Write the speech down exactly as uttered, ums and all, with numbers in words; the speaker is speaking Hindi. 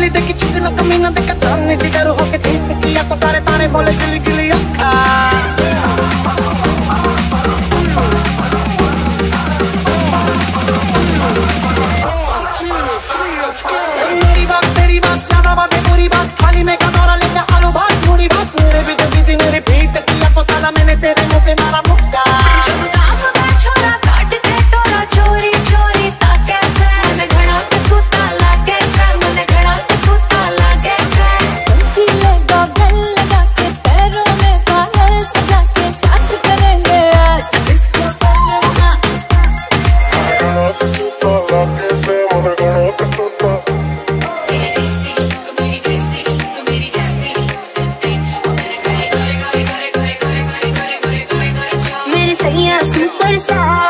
नी देखी चुप न कमी न देखा जान नी दिगर हो के चीप किया तो सारे तारे बोले गिली गिली अखा मेरी बात तेरी बात ज्यादा बातें पूरी बात खाली में का दौरा लेके आलू भात पूरी बात मेरे भी तो बिजी ने रिपीट किया तो साला मैंने तेरे मुंह पे मारा मुक्का Superstar.